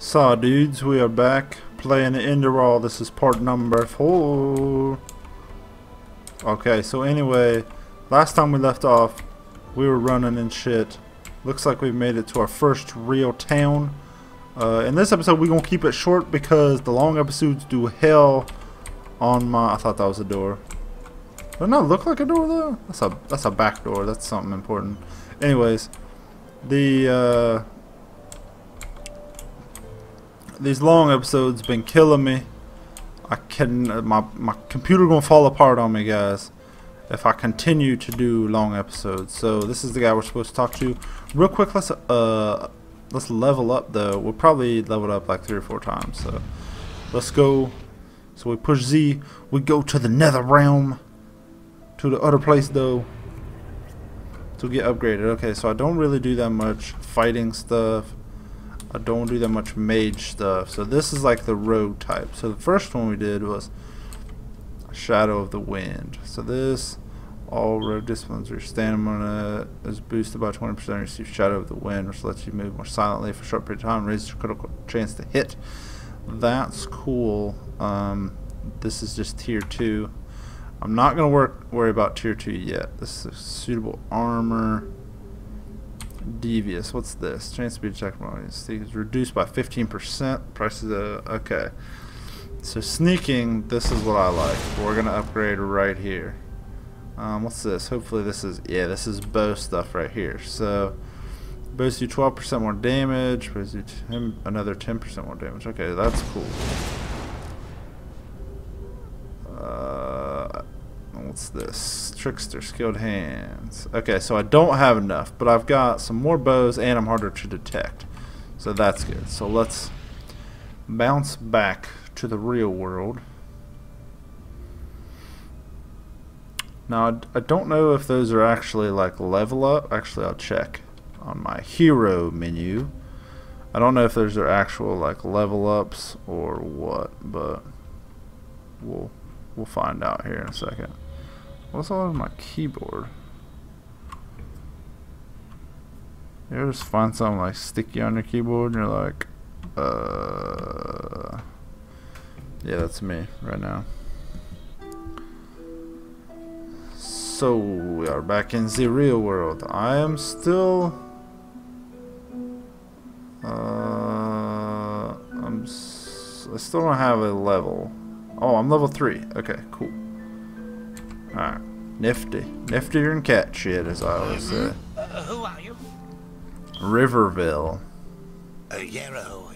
So dudes, we are back playing the Enderal. This is part number 4. Okay, so anyway, last time we left off, we were running and shit. Looks like we've made it to our first real town. In this episode, we're gonna keep it short because the long episodes do hell on my... I thought that was a door. Does it not look like a door though? That's a back door. That's something important. Anyways, the... These long episodes been killing me. I can my computer gonna fall apart on me, guys, if I continue to do long episodes. So this is the guy we're supposed to talk to. Real quick, let's level up though. We'll probably level up like 3 or 4 times. So let's go. So we push Z. We go to the Nether Realm, to the other place though, to get upgraded. Okay, so I don't really do that much fighting stuff. I don't do that much mage stuff, so this is like the rogue type. So the first one we did was Shadow of the Wind. So this, all rogue disciplines, your stamina is boosted by 20%. You receive Shadow of the Wind, which lets you move more silently for a short period of time, raises your critical chance to hit. That's cool. This is just tier 2. I'm not gonna worry about tier 2 yet. This is suitable armor. Devious, what's this? Chance to be detected by sneakers reduced by 15%. Prices, okay. So sneaking, this is what I like. We're gonna upgrade right here. What's this? Hopefully this is, yeah, this is bow stuff right here. So bows you 12% more damage, bows you another 10% more damage. Okay, that's cool. What's this? Trickster, skilled hands. Okay, so I don't have enough, but I've got some more bows and I'm harder to detect, so that's good. So let's bounce back to the real world. Now I don't know if those are actually like level up. Actually, I'll check on my hero menu. I don't know if those are actual like level ups or what, but we'll find out here in a second. What's all over my keyboard? You ever just find something like sticky on your keyboard and you're like, yeah, that's me right now. So we are back in the real world. I am still I still don't have a level. Oh, I'm level 3. Okay, cool. Alright, nifty. Niftier than cat shit, as I always say. Who are you? Riverville. Yarrow.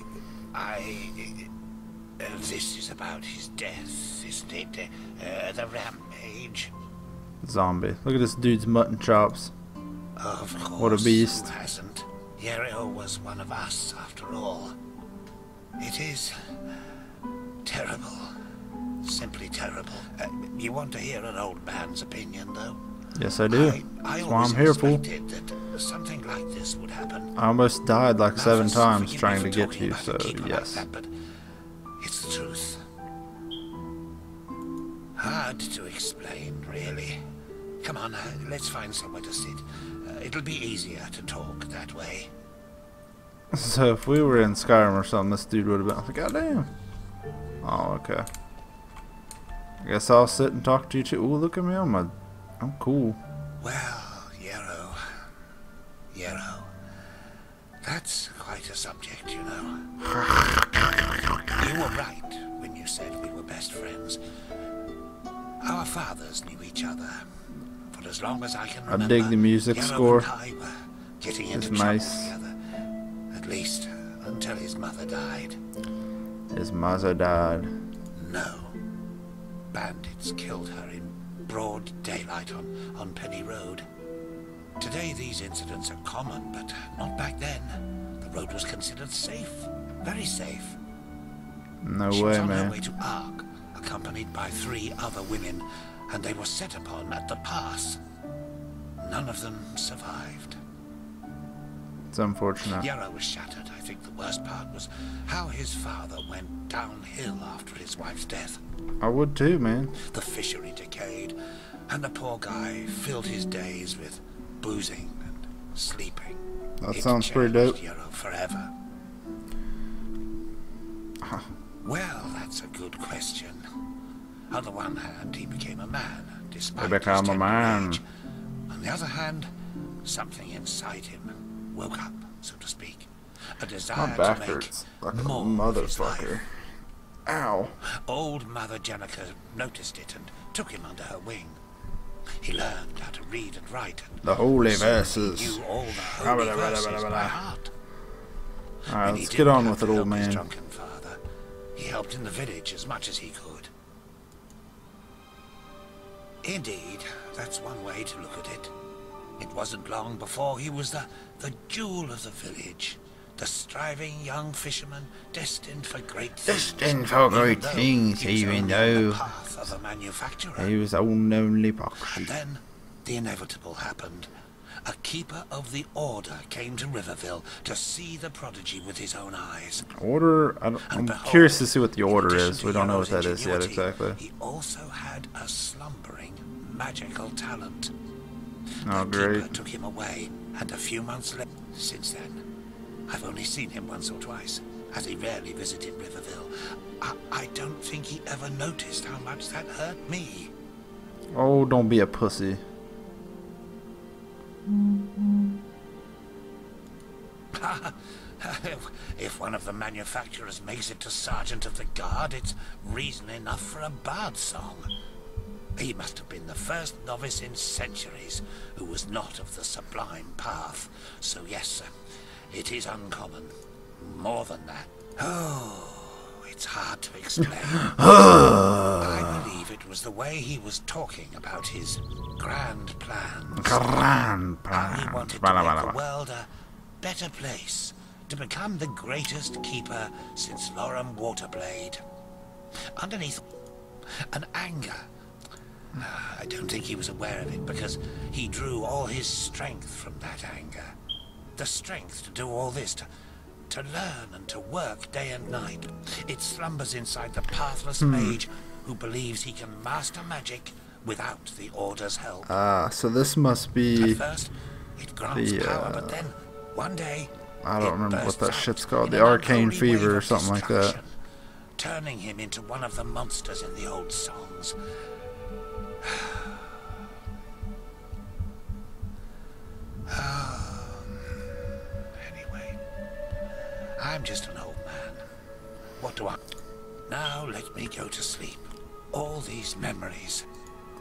This is about his death, isn't it? The rampage. Zombie. Look at this dude's mutton chops. Of course. What a beast. Who hasn't? Yarrow was one of us, after all. It is terrible. Simply terrible. You want to hear an old man's opinion, though? Yes, I do. That's why I'm here, fool. That something like this would happen. I almost died like 7 times trying to get to you, so yes. Like that, but it's the truth. Hard to explain, really. Come on, let's find somewhere to sit. It'll be easier to talk that way. So if we were in Skyrim or something, this dude would have been like, God damn. Oh, okay. I guess I'll sit and talk to you too. Ooh, look at me, I'm cool. Well, Yarrow, that's quite a subject, you know. You were right when you said we were best friends. Our fathers knew each other for as long as I can remember. I dig the music score. It's nice. Together, at least until his mother died. His mother died. No. Bandits killed her in broad daylight on Penny Road. Today these incidents are common, but not back then. The road was considered safe, very safe. No way, man. She was on her way to Ark, accompanied by 3 other women, and they were set upon at the pass. None of them survived. It's unfortunate. Yarrow was shattered. I think the worst part was how his father went downhill after his wife's death. I would too, man. The fishery decayed, and the poor guy filled his days with boozing and sleeping. That sounds pretty dope. Yarrow forever. Well, that's a good question. On the one hand, he became a man, despite his temperate age. On the other hand, something inside him woke up, so to speak. A desire to make like more motherfucker. Ow. Old Mother Janica noticed it and took him under her wing. He learned how to read and write. And the holy verses. He knew all the holy verses by heart. All right, let's get on with it, old man. Drunken father. He helped in the village as much as he could. Indeed, that's one way to look at it. It wasn't long before he was the jewel of the village. The striving young fisherman destined for great things. Destined for great things, even though the path of a manufacturer. He was only poxy. And then the inevitable happened. A keeper of the order came to Riverville to see the prodigy with his own eyes. Order? I'm curious to see what the order is. We don't know what that is yet exactly. He also had a slumbering magical talent. Oh, great. The keeper took him away, and a few months later. Since then, I've only seen him once or twice, as he rarely visited Riverville. I don't think he ever noticed how much that hurt me. Oh, don't be a pussy. If one of the manufacturers makes it to Sergeant of the Guard, it's reason enough for a bard song. He must have been the first novice in centuries who was not of the sublime path. So yes, sir. It is uncommon. More than that. Oh, it's hard to explain. I believe it was the way he was talking about his grand plans. Grand plans. He wanted to make the world a better place. To become the greatest keeper since Lorem Waterblade. Underneath an anger. I don't think he was aware of it because he drew all his strength from that anger. The strength to do all this, to learn and to work day and night. It slumbers inside the pathless mage who believes he can master magic without the order's help. So this must be. At first, it grants power, but then one day I don't remember what that shit's called, the arcane fever or something like that, turning him into one of the monsters in the old songs. I'm just an old man. What do I... Now let me go to sleep. All these memories.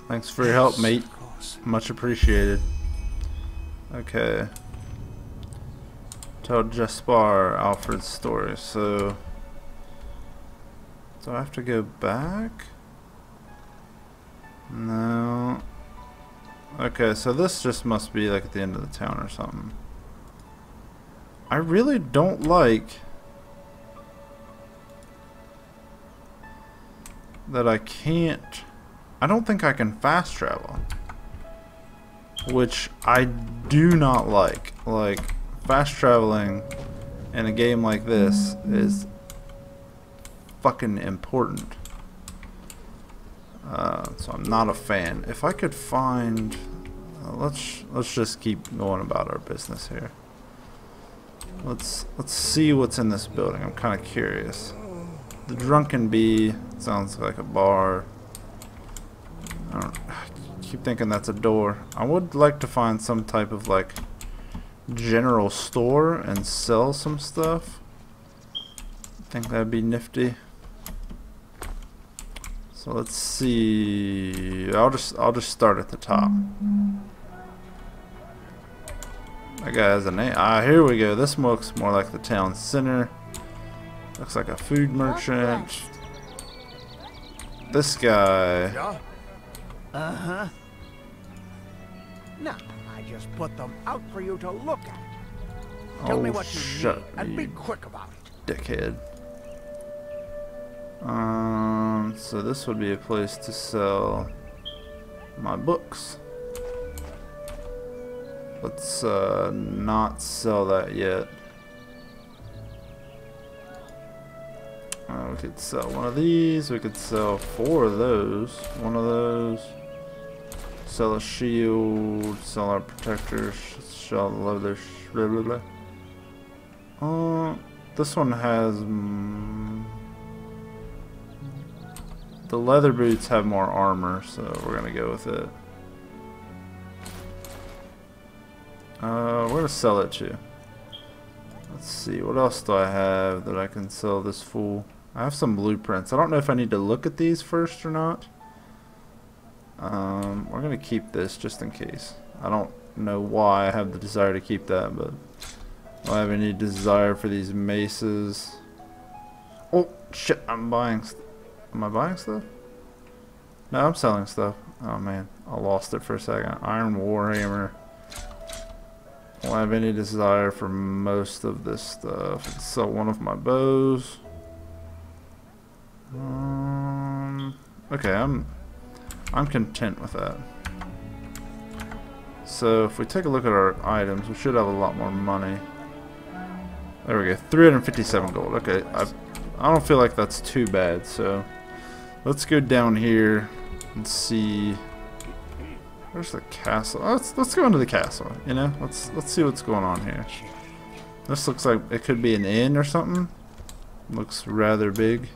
Thanks for your help, mate. Much appreciated. Okay. Tell Jaspar Alfred's story. So... do I have to go back? No. Okay, so this just must be like at the end of the town or something. I really don't like that I can't. I don't think I can fast travel, which I do not like. Like, fast traveling in a game like this is fucking important. So I'm not a fan. If I could find, let's just keep going about our business here. Let's see what's in this building. I'm kind of curious. The Drunken Bee sounds like a bar. I keep thinking that's a door. I would like to find some type of like general store and sell some stuff. I think that'd be nifty. So let's see. I'll just start at the top. That guy has a name. Ah, here we go. This looks more like the town center. Looks like a food merchant. This guy. Uh-huh. No, I just put them out for you to look at. Tell me what you need and be quick about it. Dickhead. So this would be a place to sell my books. Let's not sell that yet. We could sell one of these. We could sell four of those. One of those. Sell a shield. Sell our protectors. Sell the leather. This one has The leather boots have more armor, so we're going to go with it. We're going to sell it to you. Let's see, what else do I have that I can sell this fool? I have some blueprints. I don't know if I need to look at these first or not. We're going to keep this just in case. I don't know why I have the desire to keep that, but I don't have any desire for these maces. Oh, shit, I'm buying stuff. Am I buying stuff? No, I'm selling stuff. Oh, man, I lost it for a second. Iron Warhammer. I don't have any desire for most of this stuff. Let's sell one of my bows. Okay, I'm content with that. So if we take a look at our items, we should have a lot more money. There we go, 357 gold. Okay, I don't feel like that's too bad. So let's go down here and see. Where's the castle? Oh, let's go into the castle. You know, let's see what's going on here. This looks like it could be an inn or something. Looks rather big.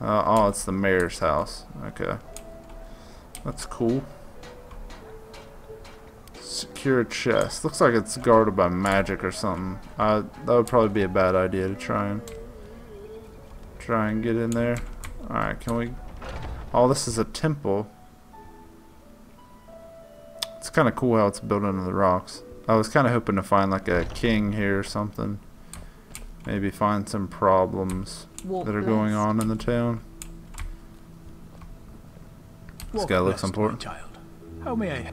Oh, it's the mayor's house. Okay, that's cool. Secure chest. Looks like it's guarded by magic or something. That would probably be a bad idea to try and get in there. All right, can we? Oh, this is a temple. It's kind of cool how it's built into the rocks. I was kind of hoping to find like a king here or something. Maybe find some problems that are going on in the town. This guy looks important. Child, how may I?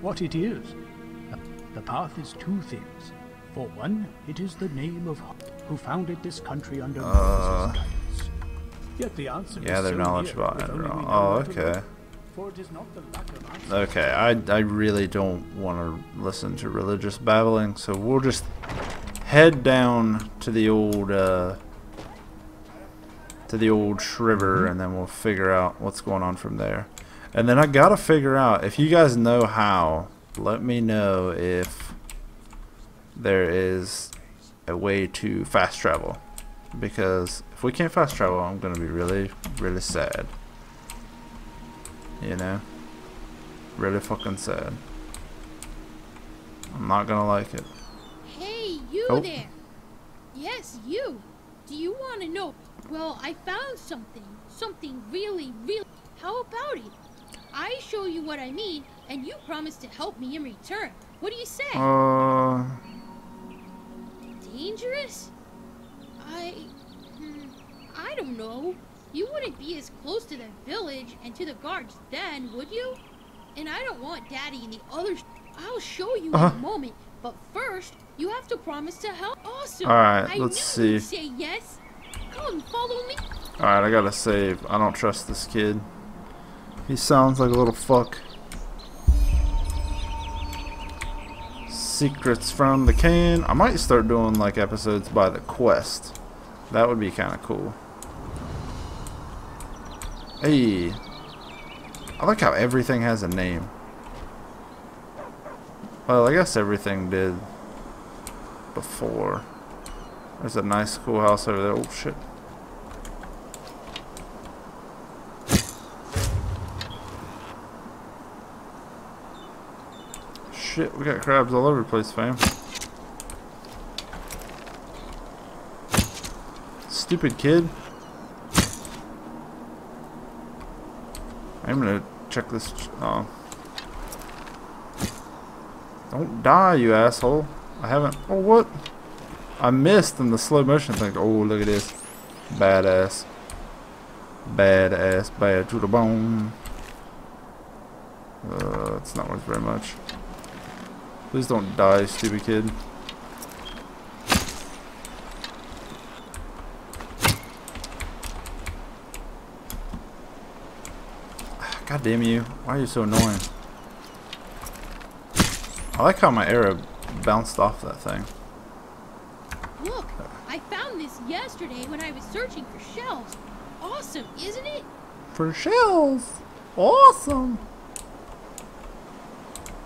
What it is? The path is two things. For one, it is the name of who founded this country under Malphas' guidance. Yet the answer is their knowledge about Enderal. Oh, okay. Okay, I really don't want to listen to religious babbling, so we'll just head down to the old shriver, and then we'll figure out what's going on from there. And then I gotta figure out, if you guys know how, let me know if there is a way to fast travel, because if we can't fast travel, I'm gonna be really sad. You know, really fucking sad. I'm not gonna like it. Hey, you there? Yes, you. Do you want to know? Well, I found something really. How about it? I show you what I mean, and you promise to help me in return. What do you say? Dangerous? I don't know. You wouldn't be as close to the village and to the guards then, would you? And I don't want Daddy and the others. I'll show you in a moment, but first you have to promise to help. Awesome. All right, let's see. You say yes. Come follow me. All right, I gotta save. I don't trust this kid. He sounds like a little fuck. Secrets from the can. I might start doing like episodes by the quest. That would be kind of cool. Hey, I like how everything has a name. Well, I guess everything did before. There's a nice cool house over there. Oh shit. Shit, we got crabs all over the place, fam. Stupid kid. I'm gonna check this. Oh. Don't die, you asshole. I haven't. Oh, what? I missed in the slow motion thing. Oh, look at this. Badass. Badass. Bad to the bone. It's not worth very much. Please don't die, stupid kid. God damn you. Why are you so annoying? I like how my arrow bounced off that thing. Look, I found this yesterday when I was searching for shells. Awesome, isn't it? For shells? Awesome.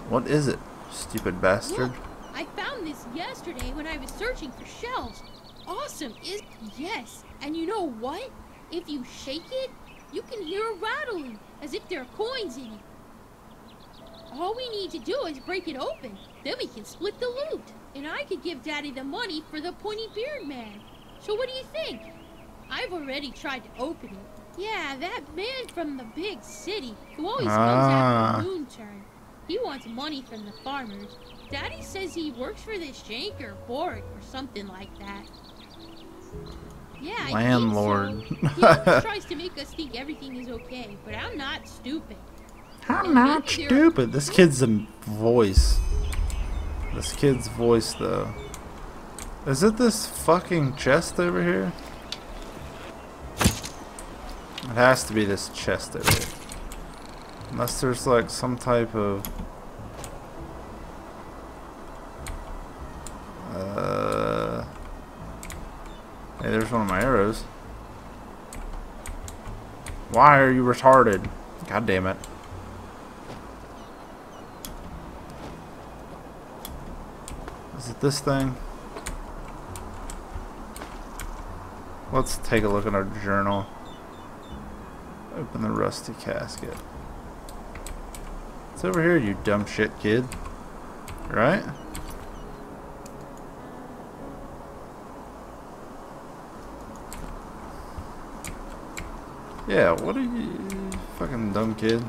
What is it, stupid bastard? Look, I found this yesterday when I was searching for shells. Awesome, isn't it? Yes, and you know what? If you shake it, you can hear a rattling, as if there are coins in it. All we need to do is break it open. Then we can split the loot. And I could give Daddy the money for the pointy beard man. So what do you think? I've already tried to open it. Yeah, that man from the big city, who always comes after the moon turn. He wants money from the farmers. Daddy says he works for this Jank or Boric or something like that. Yeah, landlord. So. He always tries to make us think everything is okay, but I'm not stupid. I'm not stupid. This kid's voice. This kid's voice, though. Is it this fucking chest over here? It has to be this chest over here. Unless there's like some type of... Hey, there's one of my arrows. Why are you retarded? God damn it. Is it this thing? Let's take a look at our journal. Open the rusty casket. It's over here, you dumb shit kid. Right? Yeah, what are you... fucking dumb kid.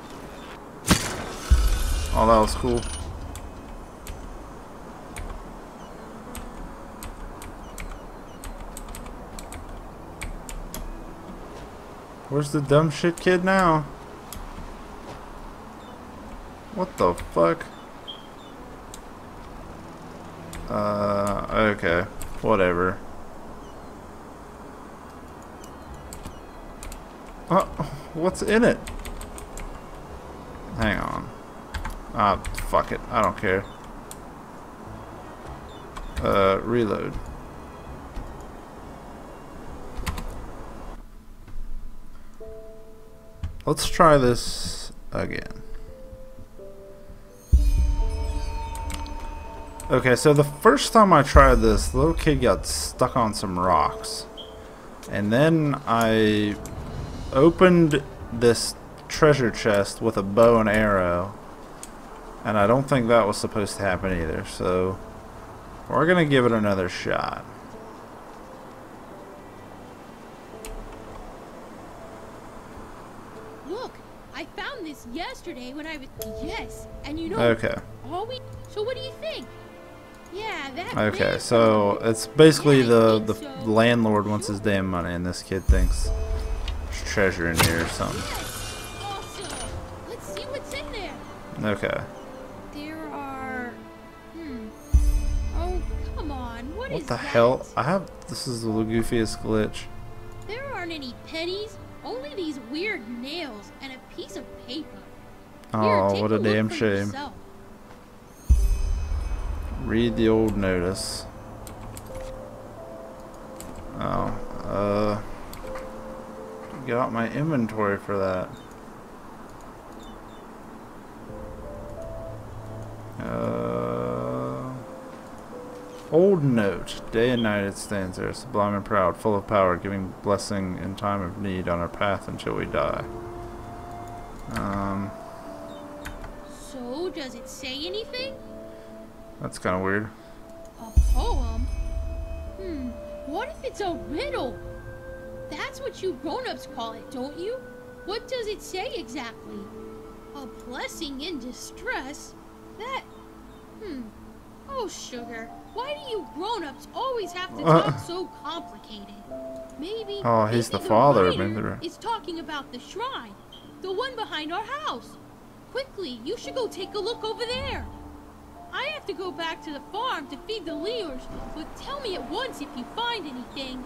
Oh, that was cool. Where's the dumb shit kid now? What the fuck? Okay. Whatever. What's in it? Hang on. Fuck it. I don't care. Reload. Let's try this again. Okay, so the first time I tried this, the little kid got stuck on some rocks. And then I opened this treasure chest with a bow and arrow. And I don't think that was supposed to happen either, so we're gonna give it another shot. Yesterday when I was and you know so what do you think? Yeah, that okay, so it's basically the landlord wants his damn money and this kid thinks there's treasure in here or something. Yes. Awesome. Let's see what's in there. Okay. There are oh come on, what is the hell? I have this is the goofiest glitch. There aren't any pennies, only these weird nails and a piece of paper. Oh, here, what a damn shame. Yourself. Read the old notice. Oh, get out my inventory for that. Old note. Day and night it stands there, sublime and proud, full of power, giving blessing in time of need on our path until we die. So, does it say anything? That's kind of weird. A poem? What if it's a riddle? That's what you grown-ups call it, don't you? What does it say exactly? A blessing in distress? That... Oh, sugar. Why do you grown-ups always have to talk so complicated? Maybe... Oh, he's the father. He's talking about the shrine. The one behind our house. Quickly, you should go take a look over there. I have to go back to the farm to feed the Leers, but tell me at once if you find anything.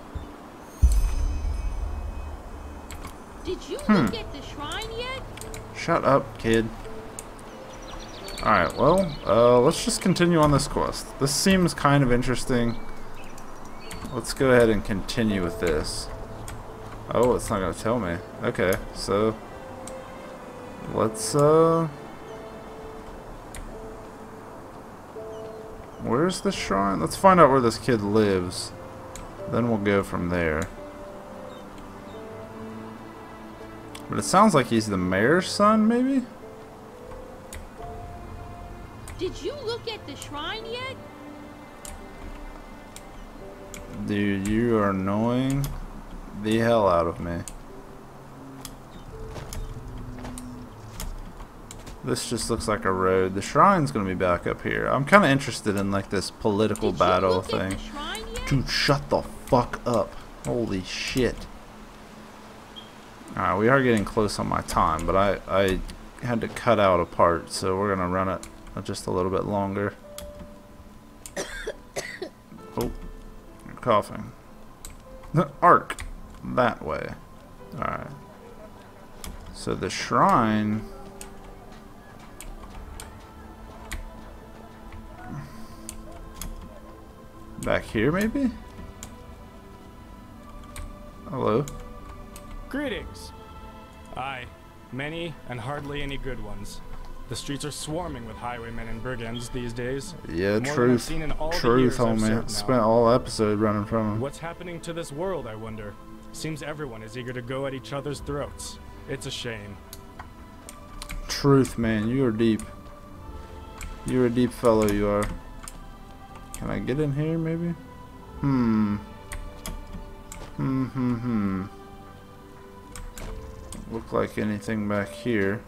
Did you look at the shrine yet? Shut up, kid. Alright, well, let's just continue on this quest. This seems kind of interesting. Let's go ahead and continue with this. Oh, it's not going to tell me. Okay, so... Let's, where's the shrine? Let's find out where this kid lives. Then we'll go from there. But it sounds like he's the mayor's son, maybe? Did you look at the shrine yet? Dude, you are annoying the hell out of me. This just looks like a road. The shrine's gonna be back up here. I'm kinda interested in like this political battle thing. Dude, shut the fuck up. Holy shit. Alright, we are getting close on my time, but I had to cut out a part, so we're gonna run it just a little bit longer. Oh, I'm coughing. The arc that way. Alright. So the shrine. Back here, maybe? Hello. Greetings. Aye, many and hardly any good ones. The streets are swarming with highwaymen and brigands these days. Yeah, truth. Truth, homie. Spent all episode running from them. What's happening to this world, I wonder? Seems everyone is eager to go at each other's throats. It's a shame. Truth, man. You are deep. You're a deep fellow, you are. Can I get in here, maybe? Look like anything back here.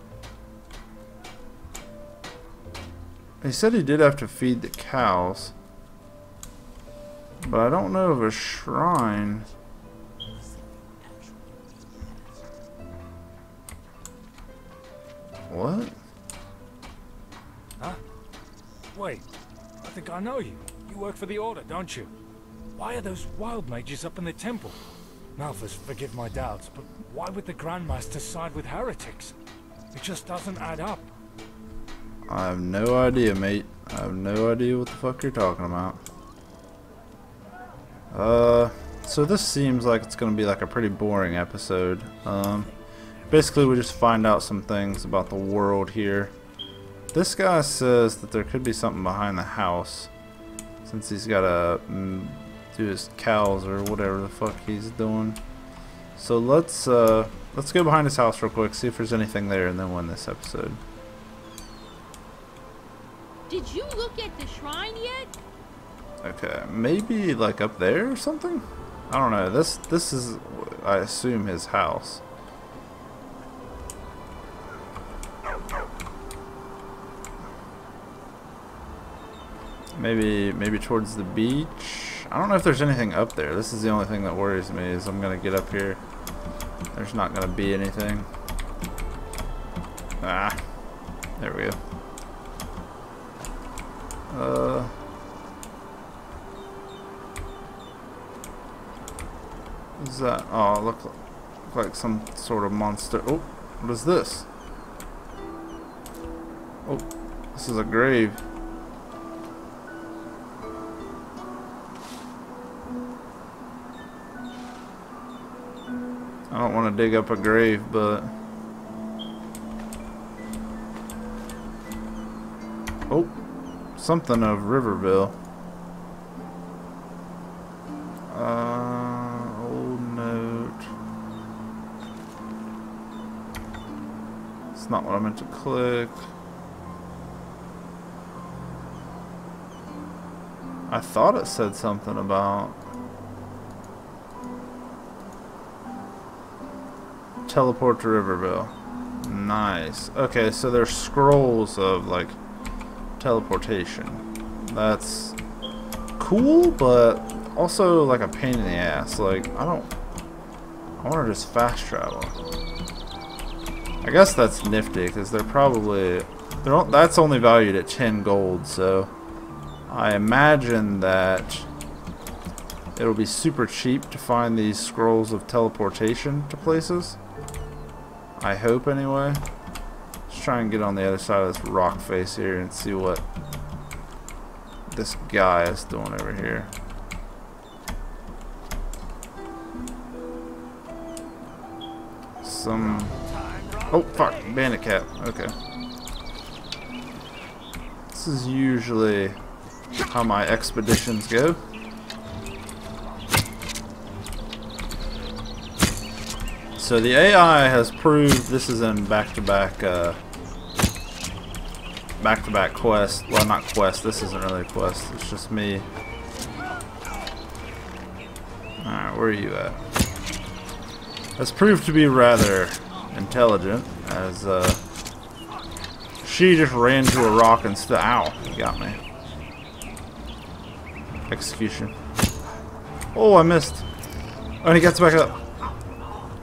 He said he did have to feed the cows. But I don't know of a shrine. What? Huh? Wait. I think I know you. You work for the Order, don't you? Why are those wild mages up in the temple? Malphas, forgive my doubts, but why would the Grandmaster side with heretics? It just doesn't add up. I have no idea, mate. I have no idea what the fuck you're talking about. So this seems like it's gonna be like a pretty boring episode. Basically we just find out some things about the world here. This guy says that there could be something behind the house, since he's gotta do his cows or whatever the fuck he's doing. So let's go behind his house real quick, see if there's anything there, and then we'll end this episode. Did you look at the shrine yet? Okay, maybe like up there or something? I don't know. This is, I assume, his house. Maybe towards the beach. I don't know if there's anything up there. This is the only thing that worries me, is I'm gonna get up here. There's not gonna be anything. Ah, there we go. What is that? Oh, look like some sort of monster. Oh, what is this? Oh, this is a grave. I don't want to dig up a grave, but... Oh, something of Riverville. Old note. It's not what I meant to click. I thought it said something about... Teleport to Riverville. Nice. Okay, so there's scrolls of like teleportation. That's cool, but also like a pain in the ass. Like I want to just fast travel. I guess that's nifty because they're probably that's only valued at 10 gold. So I imagine that it'll be super cheap to find these scrolls of teleportation to places. I hope, anyway. Let's try and get on the other side of this rock face here and see what this guy is doing over here. Some... Oh, fuck. Bandit cap. Okay. This is usually how my expeditions go. so the AI has proved this is in back-to-back quest. Well, not quest. This isn't really a quest. It's just me. Alright, where are you at? That's proved to be rather intelligent, as she just ran to a rock and ow, you got me. Execution. Oh, I missed. Oh, and he gets back up.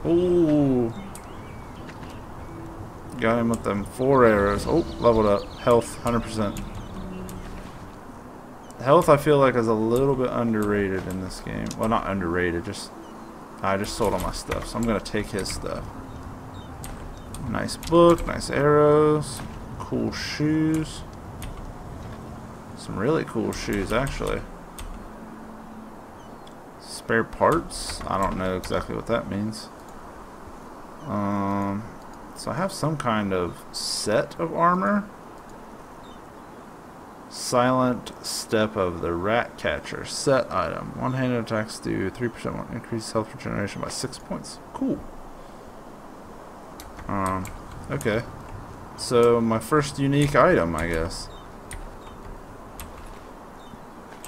Ooh. Got him with them 4 arrows. Oh, leveled up. Health, 100%. Health, I feel like, is a little bit underrated in this game. Well, not underrated, just... I just sold all my stuff, so I'm going to take his stuff. Nice book, nice arrows, cool shoes. Some really cool shoes, actually. Spare parts? I don't know exactly what that means. So I have some kind of set of armor. Silent Step of the Rat Catcher. Set item. One-handed attacks do 3% increased health regeneration by 6 points. Cool. Okay. So my first unique item, I guess.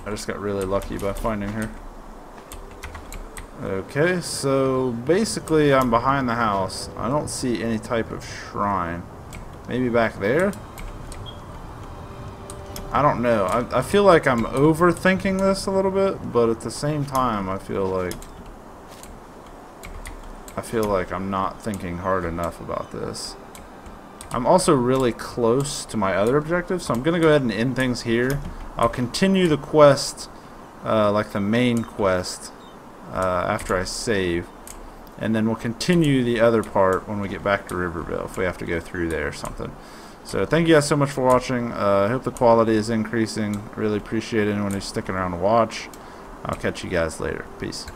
I just got really lucky by finding her. Okay, so basically I'm behind the house. I don't see any type of shrine. Maybe back there? I don't know. I feel like I'm overthinking this a little bit, but at the same time I feel like I'm not thinking hard enough about this. I'm also really close to my other objective, so I'm gonna go ahead and end things here. I'll continue the quest, like the main quest, after I save, and then we'll continue the other part when we get back to Riverville, if we have to go through there or something. So thank you guys so much for watching. I hope the quality is increasing. Really appreciate anyone who's sticking around to watch. I'll catch you guys later. Peace.